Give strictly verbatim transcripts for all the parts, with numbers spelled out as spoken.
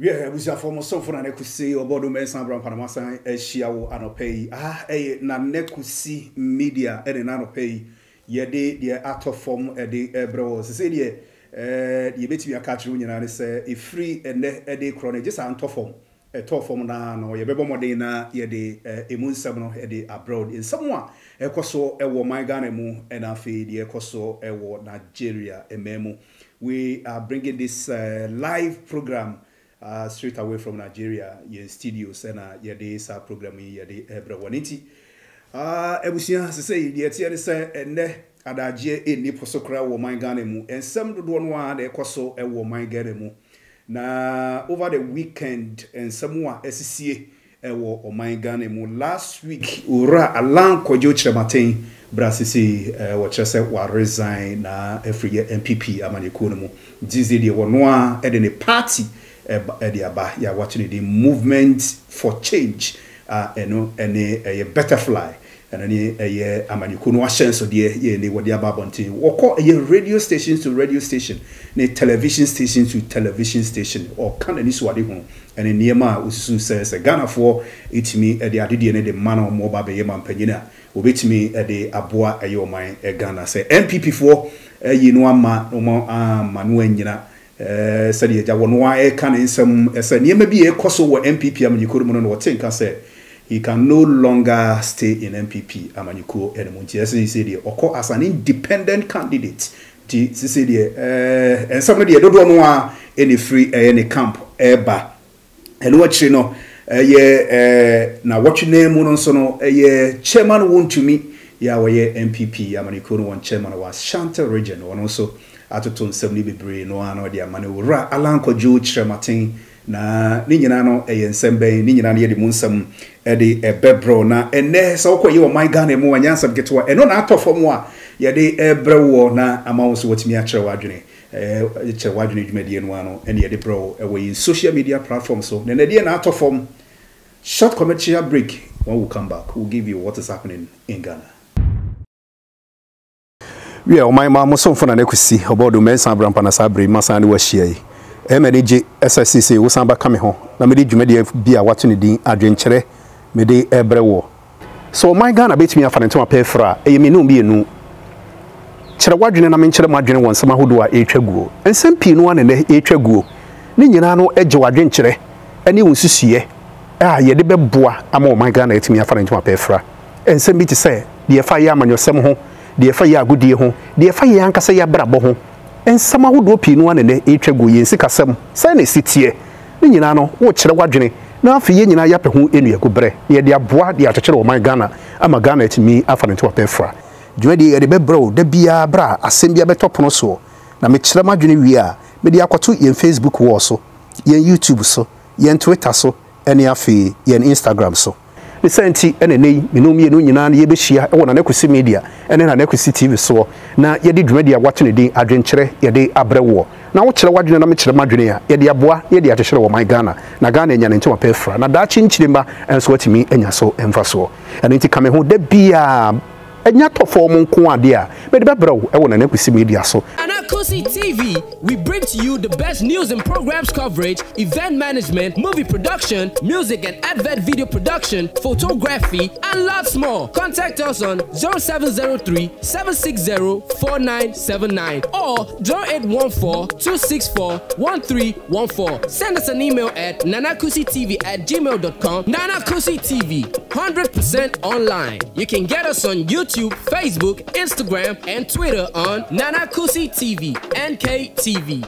Yeah, we have former so for Nana Kusi or Bodo Messan Brown Panamasa, Eshiao Anopay. Ah, eh, Nana Kusi Media, and Nanopay. Ye de, the art of form, a de ebro. Say, ye, eh, ye bet me a catch room, and say, a free and a day chronic, just an tough form. A tough form now, or ye bebomodena, ye de, a moon seminal, a de abroad. In someone, a coso, a war my Ghanemu, and a fee, the coso, a war Nigeria, a memo. We are bringing this uh, live program. Uh, straight away from Nigeria, your studios and uh, your days are programming your day everyone. Ah, Ebusia say, the Etienne and ne Adaje in Niposocra were my Ghanemu, and some do one one the Coso and were my Ghanemu. Now, over the weekend, and someone S C A and were my Ghanemu last week, Ura Alan Kojo Chematin, Brassisi, which I said were resigned every year N P P Amanikunumu. This is the one one at any party. You're watching the movement for change, uh, and no, and a butterfly, and any a amanukuno ascenso, dear, ye, what the ababontin. Or call a radio station to radio station, a television station to television station, or can any swadihon, and a near ma, who says a Ghana for it me at the Adidian, the man or mobile by Yaman Penina, who beat me at the Aboa, a Yoman, a Ghana, say N P P for a Yinoma, no more, ah, Manuenina. Uh, said he one why can in some as a near maybe a Kosovo N P P Amanikuruman or said he can no longer stay in N P P Amaniku and Munti as he said or as an independent candidate. T said uh and somebody I don't know any free any camp ever. And what you know uh yeah uh now what your name on sono a chairman won to me yeah we N P P Amanikuno one chairman was Shanta region one also Atoton seventy bebre no an or the Manura Alanko Joe Trematin na Ninano a Sembe Ninani de Munsum Eddie a Bebro na and there so you are my Ghanemu and Yansam get to and on out of moi Yade Ebro na amounts what me at Chawadune Chawadune Mediano and Yadebro away in social media platforms. So then the out of form short commercial break. When we come back, we'll give you what is happening in Ghana. We are my mom, so for an equity about the men's and rampant as I bring my son was she. M D J S I C C was Samba coming home. Namidi Media be a watching the adventure, Mede Ebrewo. So my gun, I bet me a fan to a pair for a minimum be a new Cherawajin and I mean Cheramajin one, someone who do a chagu, and some pin one and a chagu. Ninano Ejo adventure, and you will see. Ah, ye de bois, I'm all my gun at me a fan to a pair for. And send me to say, the fireman yourself home. The fire good dear home, the fire anchor say a brabo, and some would dope in one and the eight go in sick as some. Sign a sit here. Ninano, watch the wagene. Now for yen and yapu in your good bread, yet the abois the attachment of my Ghana, and my Ghana to me after into a pefra. Judy at the bebro, the bia bra, a send a better ponoso. Now make Slamma Juni we are, media quatu in Facebook also, yen YouTube so, yen Twitter so, and your fee, yen Instagram so. The senti and a name, Minumi, Nunan, Yebishia, or Nana Kusi Media, and then Nana Kusi T V so. Now, ye did media watching a day, adventure, ye day abrewo. Now, what shall I do? I'm Michel Madrina, ye the abois, ye the attachment of my Ghana, Nagana and Yanito Pefra, Nadachin Chimba, and so to me, and Yaso and Faso. And into coming home, there be a yato for Monkua, dear, but the bro, I want Nana Kusi Media so. Nana Kusi T V, we bring to you the best news and programs coverage, event management, movie production, music and advert video production, photography, and lots more. Contact us on zero seven zero three, seven six zero, four nine seven nine or zero eight one four, two six four, one three one four. Send us an email at nanakusitv at gmail dot com. Nana Kusi T V, one hundred percent online. You can get us on YouTube, Facebook, Instagram, and Twitter on Nana Kusi T V. N K T V.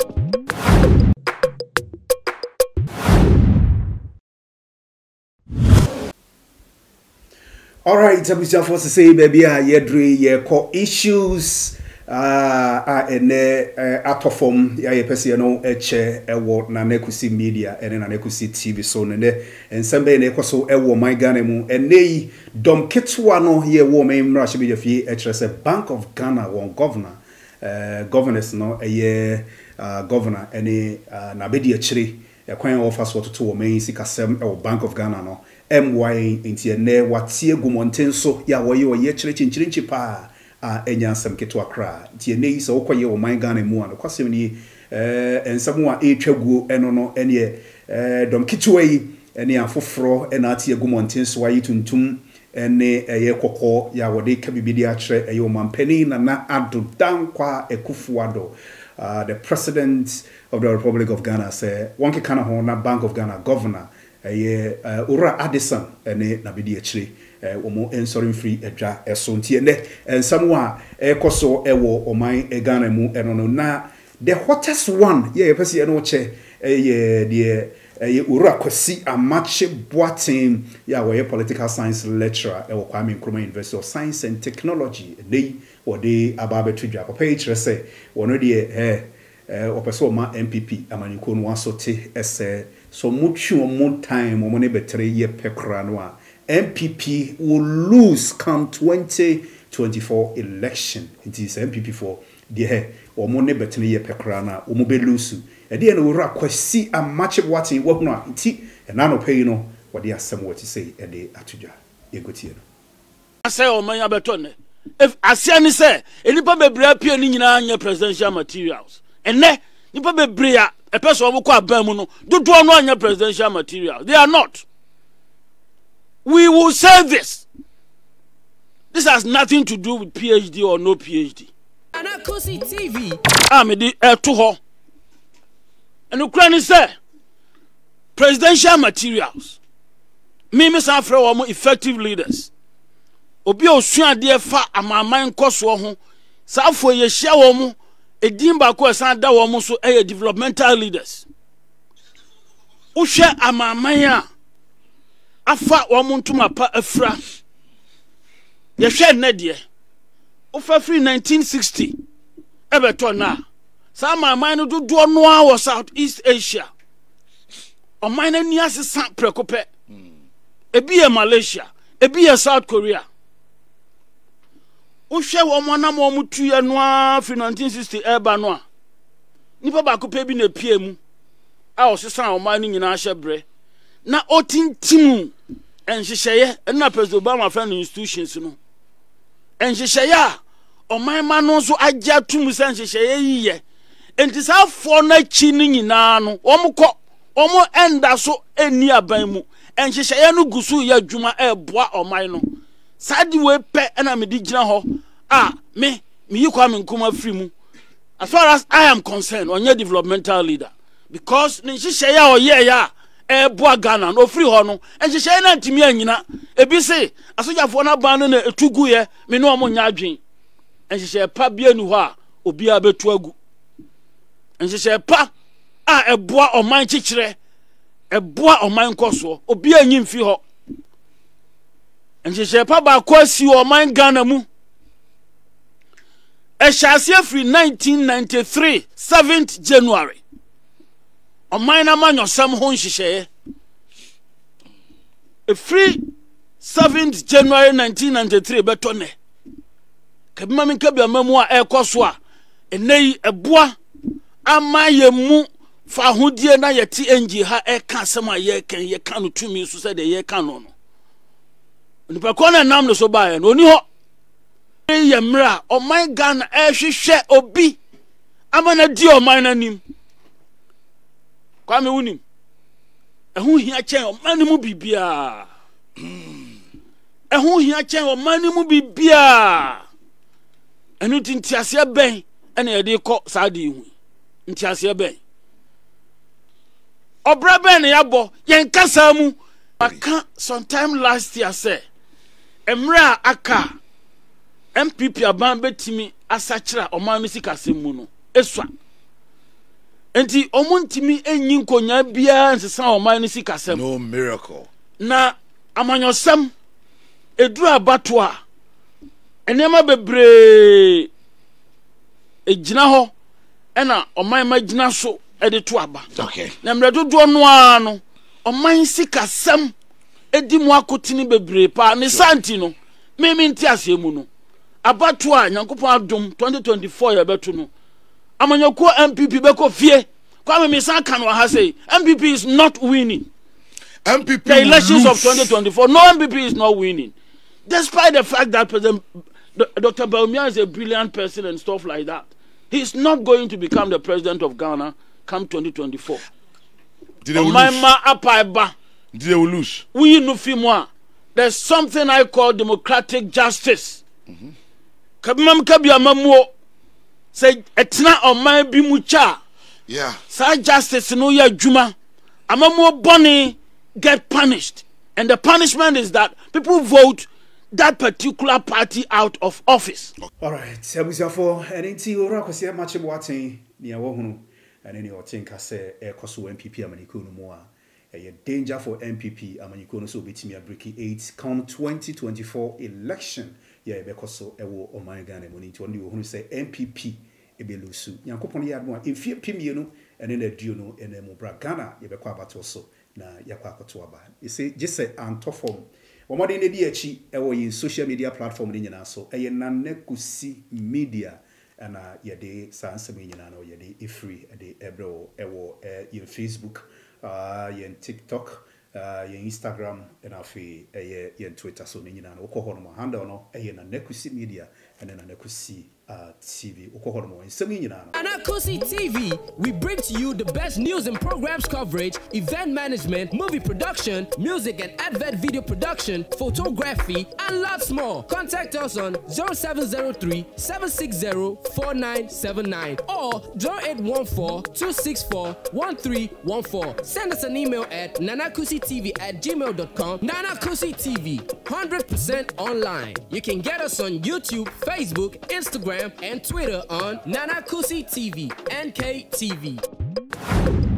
All right, I'm just forced to say, baby, I hear three year core issues. Ah, and a out of form, yeah, person, no, a chair, a word, Nana Kusi Media, and then Nana Kusi T V, so, and there, and somebody, and also a war, my Ghanemu, and they don't get one on here, woman, rush, be a Bank of Ghana, one governor. Uh, governors no a year uh, governor any uh Nabedi Achiri a coin offers what to remain sick as or Bank of Ghana no M Y into a ne what ye gumonten so ya way or ye church in chirinchipa uh and yan some keto cra tia ne is okay or my Ghana mu and the question uh and someone a chegu and no any dom kitwe ene afofro ene ate egumonten so ayi tuntum ene eye kokko ya wode kabibidi akyre eye omampani Nana Adodankwa Akufo-Addo, uh, the president of the Republic of Ghana, say wonke kana ho na Bank of Ghana governor eye ura Addison ene nabidi akyre omo ensorin free adwa eso ntie ne ensamu a ekoso ewo oman Ghana mu eno no na the hottest one yeah pesi eno che eye de eye Ura Kusi Amakye Boateng ya we political science lecturer ewo Kwame Nkrumah University of Science and Technology dey or dey ababetu dwa page say wono de eh opeso ma N P P amanyiko no asote ese so much more time omo ne betre ye pekra no a N P P will lose come twenty twenty-four election. It is N P P for the hair or money between ye pecrana, or mobile lusu. And then we request a match of what in work now. Tea and none of pay no what they are somewhat to say a day at Tuja. I say, oh, my abatone. If I say any say, a nipper be brea peering in your presidential materials. And ne, nipper be brea, a person who call Bermuno, do draw on your presidential materials. They are not. We will say this. This has nothing to do with P H D or no P H D. Nana Kusi T V. I'm the air to her. And Ukraine said, presidential materials. Mimis Afro are more effective leaders. Obio Swan dear fa and my mind cost one. South for your share woman, a dimbako and that woman so a developmental leaders. Usha and my maya. Afa wamun to my pa afra. Yeshe Nedie. Ofa free nineteen sixty. Ebertona. Some my mind do do noa or Southeast Asia. Or mine nias is San Precope. Ebi a Malaysia. Ebi a South Korea. Ushe wamana mutu ya noa free nineteen sixty ebanoa. Nipa bakupe bin a P M. I was a son of mining in Asha Bre. Na otin timu and sheye and na president Obama friend institutions no and sheya o my man no so agya tumu san sheye yiye enti sa for na chini nyina no omko omo enda so eni aban mu and sheye no gusu ya dwuma e boa o man no sadi we pe na me di gina ho ah me me yikwa me nkoma firi mu as far as I am concerned onye developmental leader because ni sheya o ye ya e boa Ghana no free ho no enhyehyɛ na ntimi anyina ebi se asojafo na ban na etuguye me no mo nya adwen enhyehyɛ pa bia ni ho a obi abetu agu enhyehyɛ pa a e boa oman kyekyere e boa oman kɔso obi anyi mfi ho enhyehyɛ pa ba kwasi oman Ghana mu e hyase free nineteen ninety-three seventh January a minor man or some honshi a free seventh January nineteen ninety-three betone. Kabimami kabia memwa e koswa e nei e boa ama ye mu fa hodie na ye T N G ha e ka sama ye ken ye kanu tumi so se de ye kanu no. Nipa ko na nam no so ba ye no ni ho. Ye mra o man Ghana e hwehwe obi amana di o man nanim. Kwame unim ehun hia chen o manimu bibia ehun hia chen o manimu bibia enu tintiase ben ene ye de ko saadi hu ntiase ben obra ben ya bo yen kasa mu aka sometime last year say emra aka N P P aban betimi asachira o man misikase mu no eswa enti omuntimi enyi nkonya bia nsesa oman nsi kasem no miracle na amanyosam edru abato a enema bebre ejina ho ena oman magina so ede to aba okay na mredodo no ano oman nsi kasem edi mu akotini bebre pa ne santi no meme nti asemu no abato a nyankopon adom twenty twenty-four ya beto no Amanyoko M P P beko fie. Kwame Misa Kanwaha say M P P is not winning. M P P the elections of twenty twenty-four. No, M P P is not winning. Despite the fact that President Doctor Bawumia is a brilliant person and stuff like that, he's not going to become the president of Ghana come twenty twenty-four. Did they lose? Did they lose? We no fi moi. There's something I call democratic justice. Kabimam kabi amamu say etina oman bi mucha. Yeah. Say justice no ya juma. Amamu boni get punished, and the punishment is that people vote that particular party out of office. All right. So we saw for and inti ora kwasi Amakye Boateng ni awo hunu. And then you think I say air cost N P P Amanikono more. A danger for N P P Amanikono so between a breaky eight come twenty twenty four election. Yeah, because so a war on my Ghana money to only who say N P P a belusu. Yankopon yard more if you pim you know and then a duno and then Mubra Ghana, Yabequa Batoso, na Yakwa Tuaba. You say just say Antoform. One more in the D H E, a social media platform in Yanaso, a Nana Kusi Media. And uh, yeah, they science media and yeah, they free, they ebro, ewo, your Facebook, uh, your TikTok, uh, your Instagram, and our fee, a your Twitter, so meaning an Okohormo handle, no, a Nana Kusi Media, and then Nana Kusi T V, Okohormo, and Seminana. Nana Kusi T V, we bring to you the best news and programs coverage, event management, movie production, music and advert video production, photography, and lots more. Contact us on zero seven zero three, seven six zero, four nine seven nine or zero eight one four, two six four, one three one four. Send us an email at nanakusitv at gmail dot com. Nana Kusi T V, one hundred percent online. You can get us on YouTube, Facebook, Instagram, and Twitter on Nana Kusi T V, N K T V.